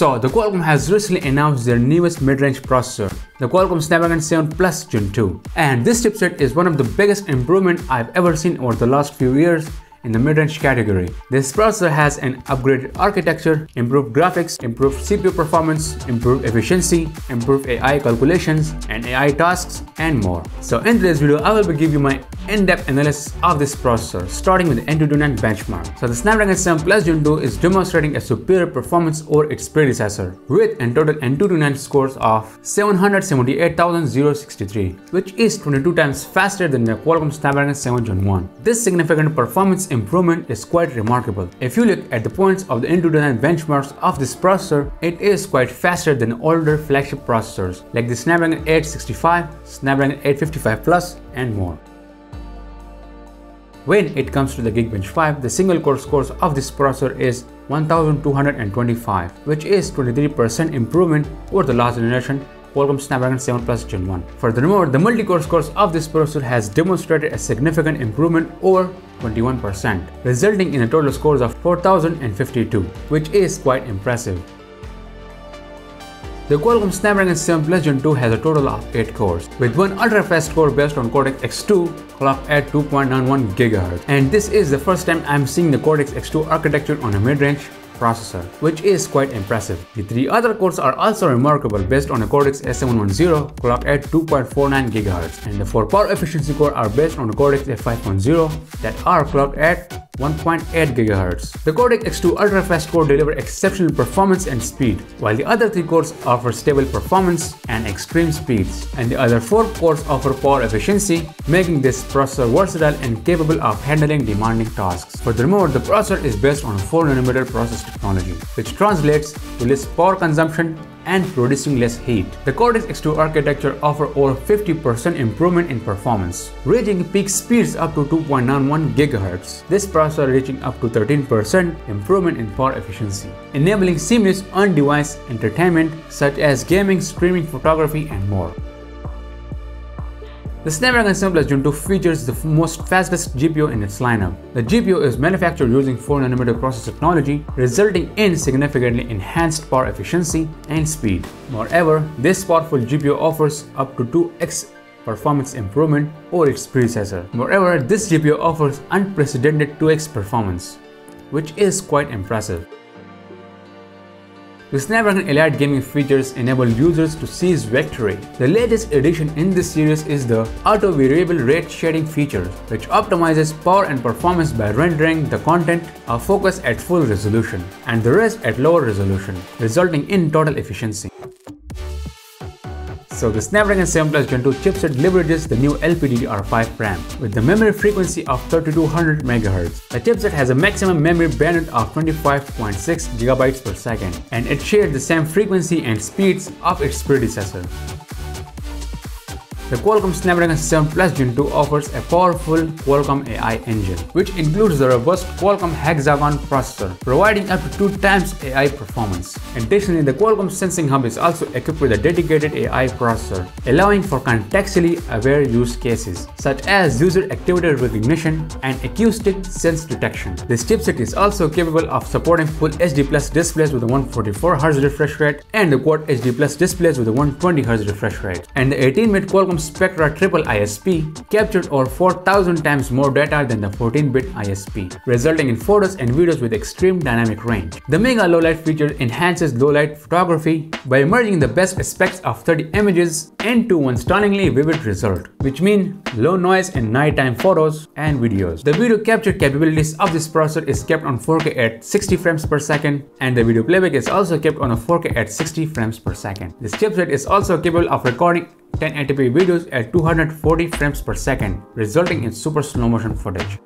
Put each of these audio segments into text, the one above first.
So the Qualcomm has recently announced their newest mid-range processor, the Qualcomm Snapdragon 7 Plus Gen 2. And this chipset is one of the biggest improvements I've ever seen over the last few years in the mid-range category. This processor has an upgraded architecture, improved graphics, improved CPU performance, improved efficiency, improved AI calculations and AI tasks, and more. So in today's video, I will be giving you my in-depth analysis of this processor, starting with the AnTuTu 9 benchmark. So the Snapdragon 7 Plus Gen 2 is demonstrating a superior performance over its predecessor, with an total AnTuTu 9 scores of 778,063, which is 22 times faster than the Qualcomm Snapdragon 7 Gen 1. This significant performance improvement is quite remarkable. If you look at the points of the AnTuTu 9 benchmarks of this processor, it is quite faster than older flagship processors like the Snapdragon 865, Snapdragon 855 Plus, and more. When it comes to the Geekbench 5, the single core scores of this processor is 1225, which is 23% improvement over the last generation Qualcomm Snapdragon 7 Plus Gen 1. Furthermore, the multi-core scores of this processor has demonstrated a significant improvement over 21%, resulting in a total scores of 4052, which is quite impressive. The Qualcomm Snapdragon 7 Plus Gen 2 has a total of 8 cores, with one ultra-fast core based on Cortex-X2 clocked at 2.91 GHz. And this is the first time I'm seeing the Cortex-X2 architecture on a mid-range processor, which is quite impressive. The three other cores are also remarkable, based on a Cortex-A710 clocked at 2.49 GHz, and the four power efficiency cores are based on a Cortex-A510 that are clocked at 1.8 GHz. The Cortex-X2 ultra-fast core delivers exceptional performance and speed, while the other three cores offer stable performance and extreme speeds, and the other four cores offer power efficiency, making this processor versatile and capable of handling demanding tasks. Furthermore, the processor is based on a 4nm process technology, which translates to less power consumption and producing less heat. The Cortex-X2 architecture offers over 50% improvement in performance, reaching peak speeds up to 2.91 GHz. This processor reaching up to 13% improvement in power efficiency, enabling seamless on-device entertainment such as gaming, streaming, photography, and more. The Snapdragon 7 Plus Gen 2 features the most fastest GPU in its lineup. The GPU is manufactured using 4nm process technology, resulting in significantly enhanced power efficiency and speed. Moreover, this powerful GPU offers up to 2x performance improvement over its predecessor. Moreover, this GPU offers unprecedented 2x performance, which is quite impressive. The Snapdragon Elite gaming features enable users to seize victory. The latest addition in this series is the Auto Variable Rate Shading feature, which optimizes power and performance by rendering the content of focus at full resolution and the rest at lower resolution, resulting in total efficiency. So the Snapdragon 7 Plus Gen 2 chipset leverages the new LPDDR5 RAM with the memory frequency of 3200 MHz. The chipset has a maximum memory bandwidth of 25.6 GB per second, and it shares the same frequency and speeds of its predecessor. The Qualcomm Snapdragon 7 Plus Gen 2 offers a powerful Qualcomm AI engine, which includes the robust Qualcomm Hexagon processor, providing up to 2x AI performance. Additionally, the Qualcomm Sensing Hub is also equipped with a dedicated AI processor, allowing for contextually aware use cases, such as user activity recognition and acoustic sense detection. This chipset is also capable of supporting Full HD Plus displays with a 144Hz refresh rate and the Quad HD Plus displays with a 120Hz refresh rate. And the 18-bit Qualcomm Spectra Triple ISP captured over 4,000 times more data than the 14-bit ISP, resulting in photos and videos with extreme dynamic range. The Mega Low Light feature enhances low light photography by merging the best aspects of 30 images into one stunningly vivid result, which means low noise in nighttime photos and videos. The video capture capabilities of this processor is kept on 4K at 60 frames per second, and the video playback is also kept on a 4K at 60 frames per second. This chipset is also capable of recording 1080p videos at 240 frames per second, resulting in super slow motion footage.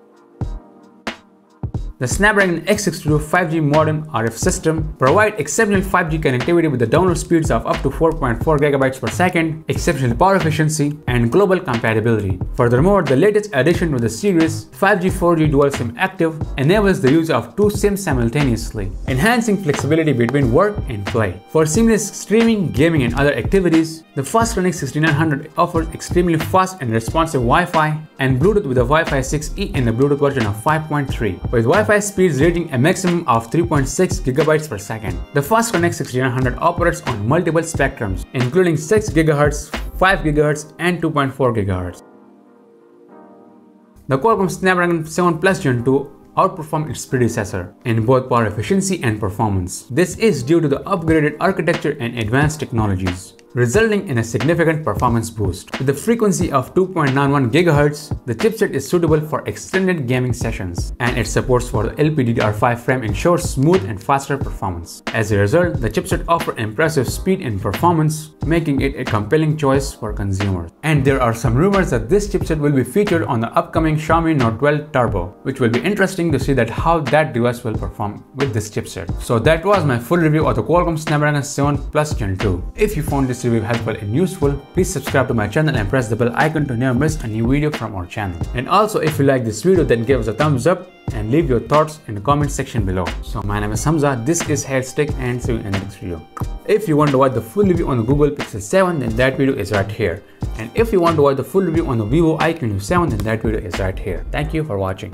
The Snapdragon X62 5G modem RF system provides exceptional 5G connectivity with the download speeds of up to 4.4 GB per second, exceptional power efficiency, and global compatibility. Furthermore, the latest addition to the series 5G 4G Dual SIM Active enables the use of two SIMs simultaneously, enhancing flexibility between work and play. For seamless streaming, gaming, and other activities, the FastConnect 6900 offers extremely fast and responsive Wi-Fi and Bluetooth with the Wi-Fi 6E and the Bluetooth version of 5.3. With Wi-Fi Wi-Fi speeds reaching a maximum of 3.6 GB per second. The FastConnect 6900 operates on multiple spectrums, including 6 GHz, 5 GHz, and 2.4 GHz. The Qualcomm Snapdragon 7 Plus Gen 2 outperformed its predecessor in both power efficiency and performance. This is due to the upgraded architecture and advanced technologies, resulting in a significant performance boost. With a frequency of 2.91 GHz, the chipset is suitable for extended gaming sessions, and its support for the LPDDR5 frame ensures smooth and faster performance. As a result, the chipset offers impressive speed and performance, making it a compelling choice for consumers. And there are some rumors that this chipset will be featured on the upcoming Xiaomi Note 12 Turbo, which will be interesting to see that how that device will perform with this chipset. So that was my full review of the Qualcomm Snapdragon 7 Plus Gen 2. If you found this review helpful and useful, please subscribe to my channel and press the bell icon to never miss a new video from our channel. And also, if you like this video, then give us a thumbs up and leave your thoughts in the comment section below. So my name is Hamza, this is HeadStick, and see you in the next video. If you want to watch the full review on the Google Pixel 7, then that video is right here. And if you want to watch the full review on the Vivo iQOO 7, then that video is right here. Thank you for watching.